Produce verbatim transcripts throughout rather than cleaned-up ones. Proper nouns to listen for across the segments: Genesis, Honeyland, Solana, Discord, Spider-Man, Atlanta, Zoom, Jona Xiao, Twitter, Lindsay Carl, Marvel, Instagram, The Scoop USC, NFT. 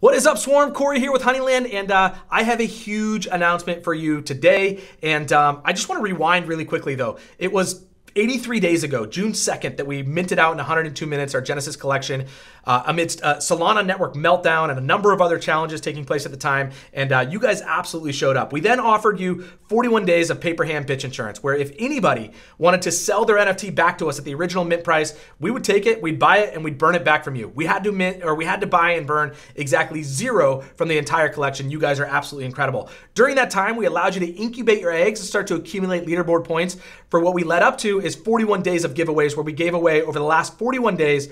What is up, Swarm? Corey here with Honeyland, and uh, I have a huge announcement for you today. And um, I just want to rewind really quickly, though. It was eighty-three days ago, June second, that we minted out in one hundred two minutes our Genesis collection uh, amidst uh, Solana network meltdown and a number of other challenges taking place at the time, and uh, you guys absolutely showed up. We then offered you forty-one days of paper hand bitch insurance, where if anybody wanted to sell their N F T back to us at the original mint price, we would take it, we'd buy it, and we'd burn it back from you. We had to mint, or we had to buy and burn exactly zero from the entire collection. You guys are absolutely incredible. During that time, we allowed you to incubate your eggs and start to accumulate leaderboard points for what we led up to is forty-one days of giveaways, where we gave away over the last forty-one days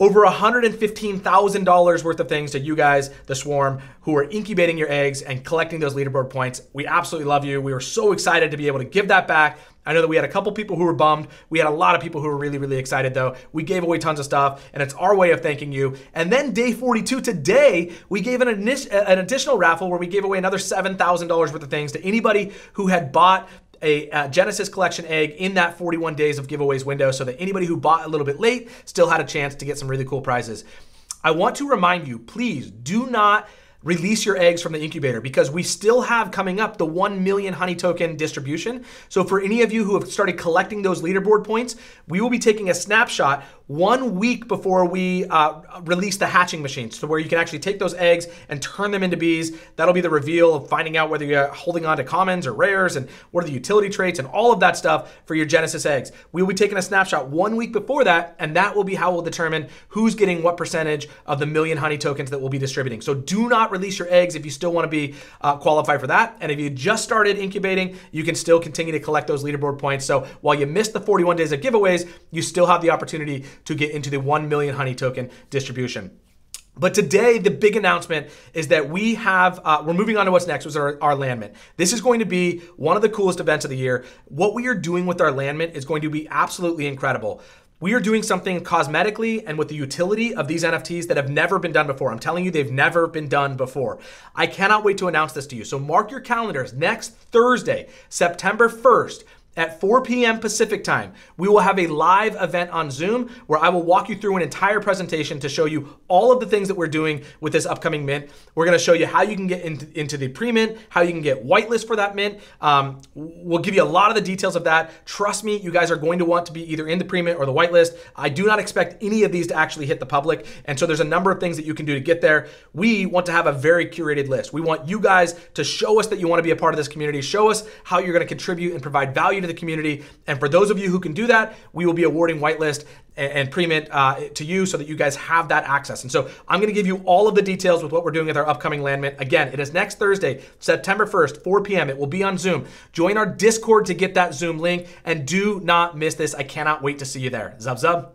over one hundred fifteen thousand dollars worth of things to you guys, the Swarm, who are incubating your eggs and collecting those leaderboard points. We absolutely love you. We were so excited to be able to give that back. I know that we had a couple people who were bummed. We had a lot of people who were really, really excited, though. We gave away tons of stuff, and it's our way of thanking you. And then day forty-two today, we gave an, an additional raffle where we gave away another seven thousand dollars worth of things to anybody who had bought A, a Genesis collection egg in that forty-one days of giveaways window, so that anybody who bought a little bit late still had a chance to get some really cool prizes. I want to remind you, please do not release your eggs from the incubator, because we still have coming up the one million honey token distribution. So for any of you who have started collecting those leaderboard points, we will be taking a snapshot one week before we uh, release the hatching machines, so where you can actually take those eggs and turn them into bees. That'll be the reveal of finding out whether you're holding on to commons or rares, and what are the utility traits and all of that stuff for your Genesis eggs. We'll be taking a snapshot one week before that, and that will be how we'll determine who's getting what percentage of the million honey tokens that we'll be distributing. So do not release your eggs if you still want to be uh, qualified for that. And if you just started incubating, you can still continue to collect those leaderboard points. So while you missed the forty-one days of giveaways, you still have the opportunity to get into the one million honey token distribution. But today, the big announcement is that we have, uh, we're moving on to what's next, which is our, our land mint. This is going to be one of the coolest events of the year. What we are doing with our land mint is going to be absolutely incredible. We are doing something cosmetically and with the utility of these N F Ts that have never been done before. I'm telling you, they've never been done before. I cannot wait to announce this to you. So mark your calendars. Next Thursday, September first, at four P M Pacific time, we will have a live event on Zoom where I will walk you through an entire presentation to show you all of the things that we're doing with this upcoming mint. We're gonna show you how you can get into, into the pre-mint, how you can get whitelist for that mint. Um, we'll give you a lot of the details of that. Trust me, you guys are going to want to be either in the pre-mint or the whitelist. I do not expect any of these to actually hit the public. And so there's a number of things that you can do to get there. We want to have a very curated list. We want you guys to show us that you wanna be a part of this community, show us how you're gonna contribute and provide value to the community. And for those of you who can do that, we will be awarding whitelist and pre-mint uh, to you so that you guys have that access. And so I'm going to give you all of the details with what we're doing with our upcoming land mint. Again, it is next Thursday, September first, four P M It will be on Zoom. Join our Discord to get that Zoom link, and do not miss this. I cannot wait to see you there. Zub, zub.